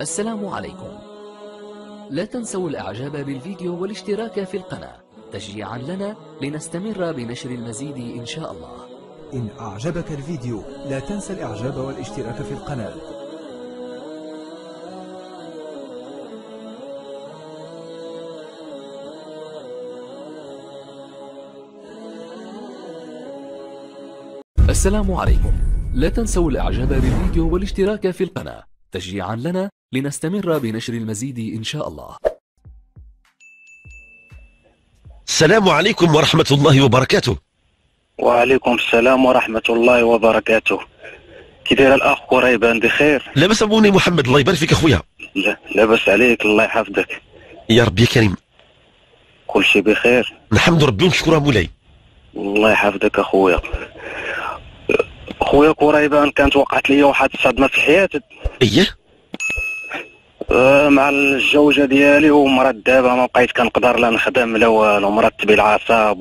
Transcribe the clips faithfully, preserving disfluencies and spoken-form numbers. السلام عليكم. لا تنسوا الاعجاب بالفيديو والاشتراك في القناة تشجيعا لنا لنستمر بنشر المزيد ان شاء الله. ان اعجبك الفيديو لا تنسى الاعجاب والاشتراك في القناة. السلام عليكم. لا تنسوا الاعجاب بالفيديو والاشتراك في القناة تشجيعا لنا لنستمر بنشر المزيد ان شاء الله. السلام عليكم ورحمة الله وبركاته. وعليكم السلام ورحمة الله وبركاته. كي داير الاخ قريبان بخير؟ لاباس ابوني محمد الله يبارك فيك اخويا. لا لاباس عليك الله يحفظك. يا ربي كريم. كل شيء بخير. نحمد ربي ونشكره مولاي. الله يحفظك اخويا. خويا قريبان كانت وقعت لي واحد الصدمه في حياتي. ايه آه مع الجوجه ديالي ومرات دابا ما بقيت كنقدر لا نخدم لا والو، مرتب العصاب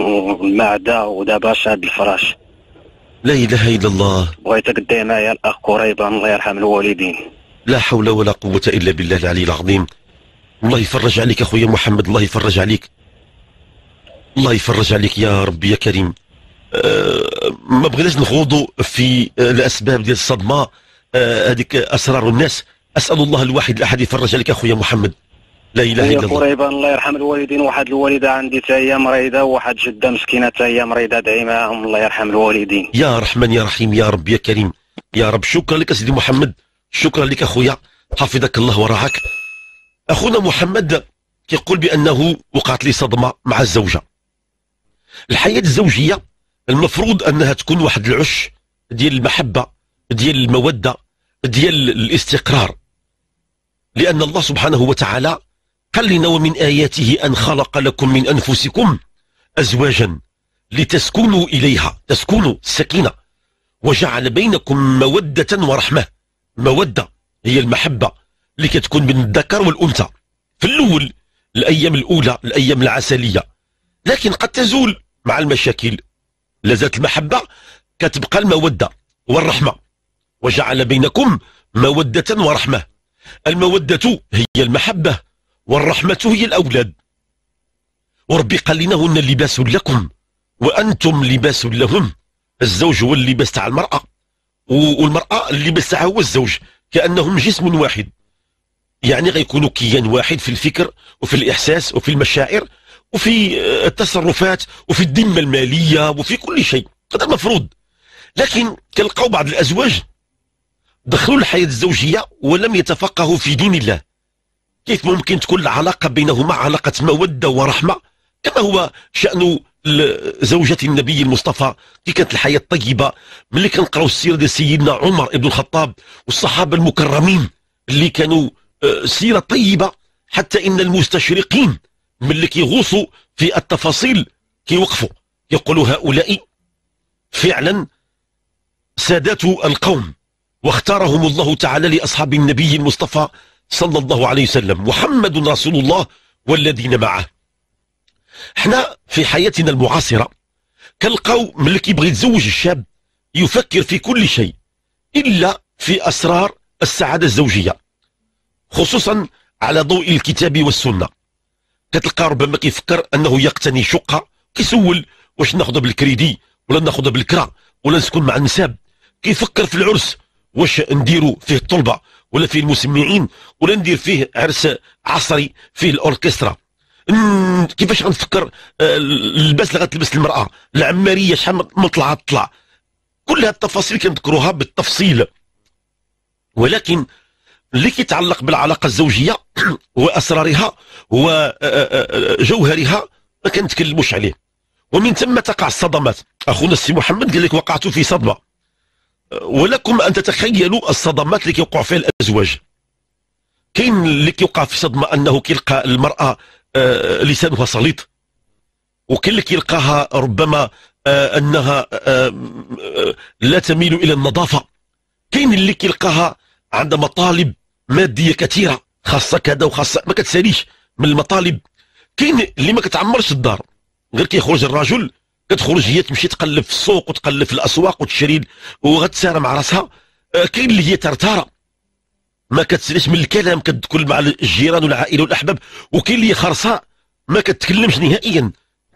والمعده ودابا شاد الفراش. لا اله الا الله. بغيتك دير معايا الاخ قريبان الله يرحم الوالدين. لا حول ولا قوه الا بالله العلي العظيم. الله يفرج عليك اخويا محمد، الله يفرج عليك الله يفرج عليك يا ربي يا كريم. أه ما بغيناش نخوضوا في أه الاسباب ديال الصدمه، هذيك أه اسرار الناس. اسال الله الواحد الاحد يفرج عليك اخويا محمد. لا اله الا الله. قريبا الله يرحم الوالدين، واحد الوالده عندي حتى هي مريضه، وواحد جده مسكينه حتى هي مريضه، دعي معاهم الله يرحم الوالدين. يا رحمن يا رحيم يا رب يا كريم يا رب. شكرا لك سيدي محمد، شكرا لك اخويا، حفظك الله ورعاك. اخونا محمد كيقول بانه وقعت لي صدمه مع الزوجه. الحياه الزوجيه المفروض انها تكون واحد العش ديال المحبه، ديال الموده، ديال الاستقرار، لان الله سبحانه وتعالى قال لنا ومن اياته ان خلق لكم من انفسكم ازواجا لتسكنوا اليها، تسكنوا السكينه، وجعل بينكم موده ورحمه. موده هي المحبه اللي كتكون بين الذكر والانثى في الاول، الايام الاولى، الايام العسليه، لكن قد تزول مع المشاكل. لازالت المحبة كتبقى المودة والرحمة. وجعل بينكم مودة ورحمة. المودة هي المحبة والرحمة هي الأولاد. وربي قال لنا هن لباس لكم وأنتم لباس لهم. الزوج هو اللباس تاع المرأة والمرأة اللباس تاعها هو الزوج، كأنهم جسم واحد، يعني غيكونوا كيان واحد في الفكر وفي الإحساس وفي المشاعر وفي التصرفات وفي الذمه الماليه وفي كل شيء. هذا المفروض. لكن كنلقاو بعض الازواج دخلوا الحياه الزوجيه ولم يتفقهوا في دين الله. كيف ممكن تكون العلاقه بينهما علاقه موده ورحمه كما هو شان زوجه النبي المصطفى؟ كي كانت الحياه طيبه. ملي كنقراو السيره ديال سيدنا عمر بن الخطاب والصحابه المكرمين اللي كانوا سيره طيبه، حتى ان المستشرقين ملي كيغوصوا في التفاصيل كيوقفوا يقولوا هؤلاء فعلا سادات القوم، واختارهم الله تعالى لاصحاب النبي المصطفى صلى الله عليه وسلم، محمد رسول الله والذين معه. احنا في حياتنا المعاصره كنلقاو ملي كيبغي يتزوج الشاب يفكر في كل شيء الا في اسرار السعاده الزوجيه، خصوصا على ضوء الكتاب والسنه. كتلقى ربما كيفكر انه يقتني شقه، كيسول واش ناخذها بالكريدي ولا ناخذها بالكرا ولا نسكن مع النساب. كيفكر في العرس واش نديروا فيه الطلبه ولا فيه المسمعين ولا ندير فيه عرس عصري فيه الاوركسترا. كيفاش غنفكر اللباس اللي غتلبس المراه، العماريه شحال من طلعه تطلع. كل هاد التفاصيل كنذكروها بالتفصيل، ولكن اللي كيتعلق بالعلاقه الزوجيه واسرارها وجوهرها ما كنتكلموش عليه. ومن ثم تقع الصدمات. اخونا السي محمد قال لك وقعت في صدمه، ولكم ان تتخيلوا الصدمات اللي كيوقعوا فيها الازواج. كاين اللي كيوقع في صدمه انه كيلقى المراه لسانها سليط، وكاين اللي كيلقاها ربما انها لا تميل الى النظافه، كاين اللي كيلقاها عندها مطالب ماديه كثيره، خاصه كذا وخاصه ما كتساليش من المطالب. كاين اللي ما كتعمرش الدار، غير كيخرج الرجل كتخرج هي تمشي تقلب في السوق وتقلب في الاسواق وتشري وغتسارى مع راسها. كاين اللي هي ترتاره ما كتسالش من الكلام، كتدخل مع الجيران والعائله والاحباب، وكاين اللي خرصاء ما كتكلمش نهائيا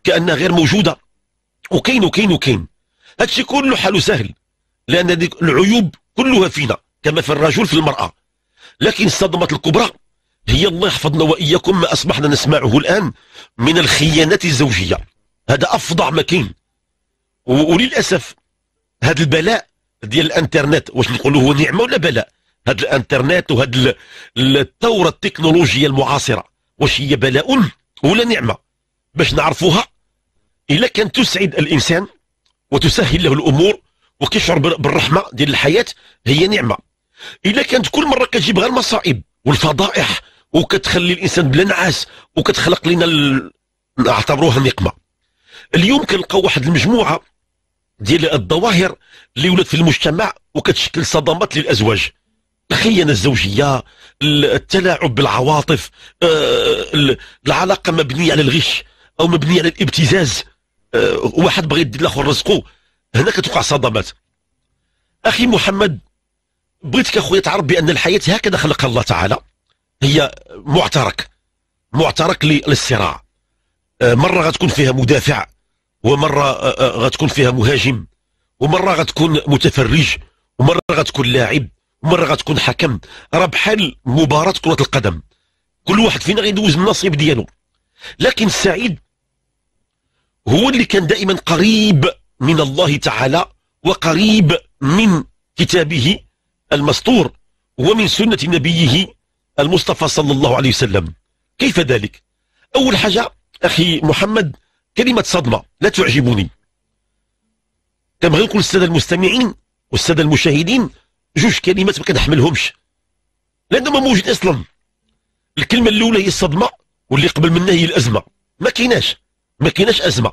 كانها غير موجوده، وكاين وكاين وكاين. هادشي كله حاله سهل، لان هذيك العيوب كلها فينا كما في الرجل في المراه. لكن الصدمه الكبرى هي الله يحفظنا واياكم ما اصبحنا نسمعه الان من الخيانات الزوجيه. هذا افظع ما كاين، وللاسف هذا البلاء ديال الانترنت، واش نقولوا هو نعمه ولا بلاء؟ هذا الانترنت وهذا الثوره التكنولوجيه المعاصره، واش هي بلاء ولا نعمه؟ باش نعرفوها الا كان تسعد الانسان وتسهل له الامور وكيشعر بالرحمه ديال الحياه هي نعمه. الا كانت كل مره كتجيب غير المصائب والفضائح وكتخلي الانسان بلا نعاس وكتخلق لنا ال... نعتبروها نقمه. اليوم كنلقاو واحد المجموعه ديال الظواهر اللي ولات في المجتمع وكتشكل صدمات للازواج: الخيانه الزوجيه، التلاعب بالعواطف، العلاقه مبنيه على الغش او مبنيه على الابتزاز، واحد بغى يدير لاخر رزقه. هنا كتوقع صدمات. اخي محمد، بغيتك اخويا تعرف بان الحياه هكذا خلقها الله تعالى، هي معترك، معترك للصراع. مره غتكون فيها مدافع، ومره غتكون فيها مهاجم، ومره غتكون متفرج، ومره غتكون لاعب، ومره غتكون حكم. راه بحال مباراه كره القدم، كل واحد فينا غيدوز النصيب ديالو. لكن السعيد هو اللي كان دائما قريب من الله تعالى وقريب من كتابه المسطور ومن سنه نبيه المصطفى صلى الله عليه وسلم. كيف ذلك؟ اول حاجه اخي محمد، كلمة صدمة لا تعجبني. كنبغي نقول للسادة المستمعين والسادة المشاهدين جوج كلمات ما كنحملهمش، لأنهم ما موجود أصلا. الكلمة الأولى هي الصدمة، واللي قبل منها هي الأزمة. ما كايناش، ما كايناش أزمة،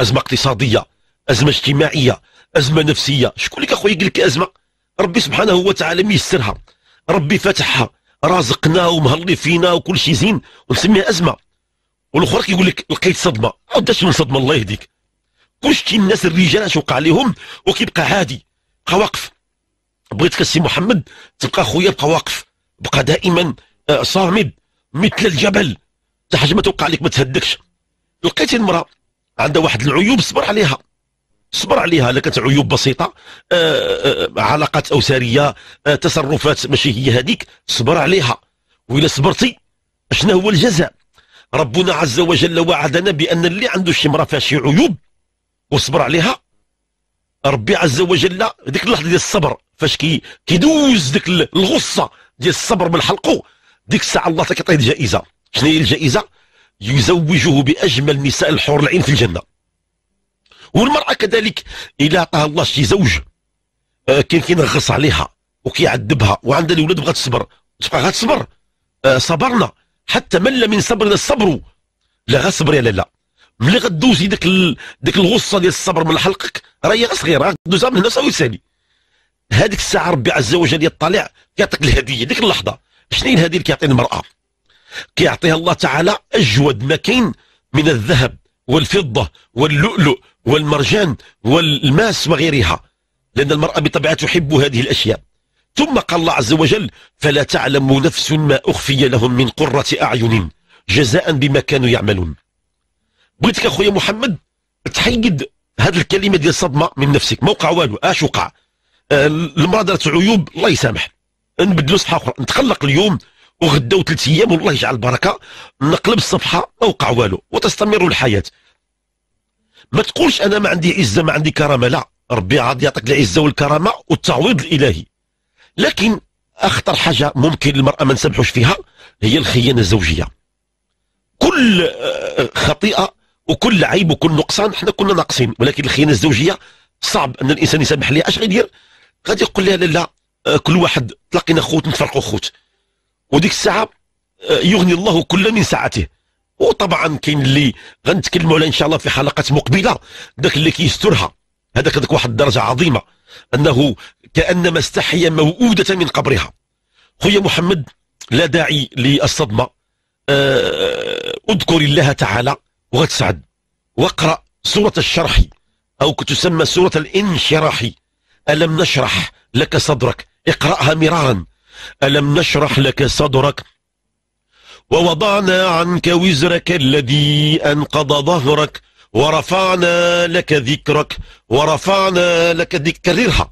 أزمة اقتصادية، أزمة اجتماعية، أزمة نفسية. شكون اللي أخويا قال لك أزمة؟ ربي سبحانه وتعالى ميسرها، ربي فتحها، رازقنا ومهلي فينا وكل شيء زين، ونسميها أزمة. والاخر كيقول لك لقيت صدمه، ما عداش من صدمه الله يهديك. كلشي الناس الرجال اش وقع لهم وكيبقى عادي، بقى واقف. بغيتك السي محمد تبقى خويا، بقى واقف، بقى دائما صامد مثل الجبل، حتى حاجه ما توقع لك ما تهدكش. لقيتي المراه عندها واحد العيوب، صبر عليها، صبر عليها. الا كانت عيوب بسيطه، آآ آآ علاقات اسريه، تصرفات ماشي هي هذيك، صبر عليها. والا صبرتي شنو هو الجزاء؟ ربنا عز وجل وعدنا بأن اللي عنده شي مرأة فيها شي عيوب وصبر عليها، ربي عز وجل ديك اللحظة ديال الصبر فاش كي كيدوز ديك الغصة ديال الصبر من حلقه، ديك الساعة الله كيعطيه الجائزة. شنو هي الجائزة؟ يزوجه بأجمل نساء الحور العين في الجنة. والمرأة كذلك إلا عطاها الله شي زوج آه كاين كينغص عليها وكيعذبها وعندها الولاد، بغات تصبر، تبقى غتصبر. آه صبرنا حتى مل من صبرنا الصبر. لا غصبر يا لالا، ملي غدوزي داك ال... داك الغصه ديال الصبر من حلقك، راه هي صغيره، غدوزها من هنا ساوي سالي. هذيك الساعه ربي عز وجل يطلع كيعطيك الهديه. ديك اللحظه شنو هي الهديه اللي كيعطي المراه؟ كيعطيها الله تعالى اجود ما كاين من الذهب والفضه واللؤلؤ والمرجان والماس وغيرها، لان المراه بطبيعه تحب هذه الاشياء. ثم قال الله عز وجل: فلا تعلم نفس ما أخفي لهم من قرة أعين جزاء بما كانوا يعملون. بغيتك أخويا محمد تحيد هذه الكلمة ديال الصدمة من نفسك. ما وقع والو، اش وقع؟ آه المرأة دارت عيوب، الله يسامح، نبدلوا صفحة أخرى، نتخلق اليوم وغدا وثلاث أيام والله يجعل البركة، نقلب الصفحة، ما وقع والو، وتستمر الحياة. ما تقولش أنا ما عندي عزة ما عندي كرامة، لا، ربي عاد يعطيك العزة والكرامة والتعويض الإلهي. لكن اخطر حاجه ممكن المراه ما نسمحوش فيها هي الخيانه الزوجيه. كل خطيئه وكل عيب وكل نقصان حنا كنا ناقصين، ولكن الخيانه الزوجيه صعب ان الانسان يسامح ليها. اش غيدير؟ غادي يقول لها لا لا، كل واحد تلاقينا خوت نتفرقوا خوت. وديك الساعه يغني الله كل من ساعته. وطبعا كاين اللي غنتكلموا عليه ان شاء الله في حلقات مقبله، ذاك اللي كيسترها، هذاك هذاك واحد الدرجه عظيمه انه كأنما استحيا موؤودة من قبرها. خويا محمد، لا داعي للصدمة، اذكر الله تعالى وغتسعد. واقرأ سورة الشرح أو تسمى سورة الانشراح: ألم نشرح لك صدرك، اقرأها مرارا. ألم نشرح لك صدرك ووضعنا عنك وزرك الذي أنقض ظهرك ورفعنا لك ذكرك ورفعنا لك ذكرك. كررها.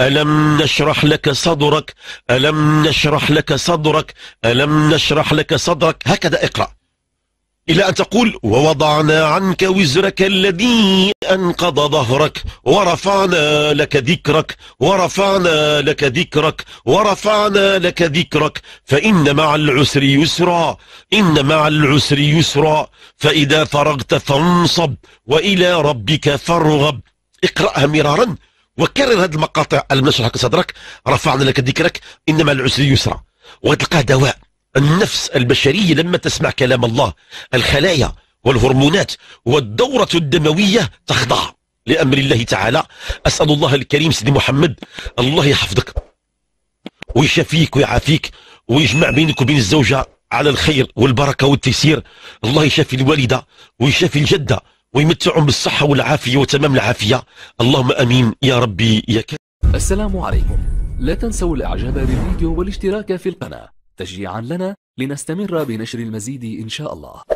ألم نشرح لك صدرك ألم نشرح لك صدرك ألم نشرح لك صدرك. هكذا اقرأ إلى أن تقول ووضعنا عنك وزرك الذي أنقض ظهرك ورفعنا لك ذكرك ورفعنا لك ذكرك ورفعنا لك ذكرك. فإن مع العسر يسرا إن مع العسر يسرا فإذا فرغت فانصب وإلى ربك فارغب. اقرأها مرارا وكرر هذه المقاطع. ألم نشرح لك صدرك، رفعنا لك ذكرك، إن مع العسر يسرا. وتلقاه دواء. النفس البشرية لما تسمع كلام الله، الخلايا والهرمونات والدورة الدموية تخضع لأمر الله تعالى. أسأل الله الكريم سيدي محمد الله يحفظك ويشفيك ويعافيك ويجمع بينك وبين الزوجة على الخير والبركة والتيسير. الله يشفي الوالدة ويشفي الجدة ويمتعهم بالصحة والعافية وتمام العافية. اللهم أمين يا ربي يا كريم. السلام عليكم. لا تنسوا الإعجاب بالفيديو والاشتراك في القناة تشجيعا لنا لنستمر بنشر المزيد إن شاء الله.